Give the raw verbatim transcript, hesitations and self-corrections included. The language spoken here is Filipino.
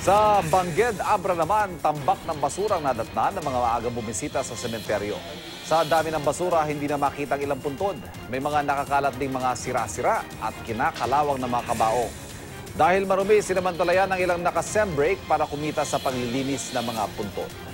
Sa Bangged, Abra naman, tambak ng basurang nadatnan ng mga maagang bumisita sa sementeryo. Sa dami ng basura, hindi na makita ang ilang puntod. May mga nakakalat ding mga sira-sira at kinakalawang na mga kabao. Dahil marumi, sinamantalayan ang ilang naka-sem break para kumita sa paglilinis ng mga puntod.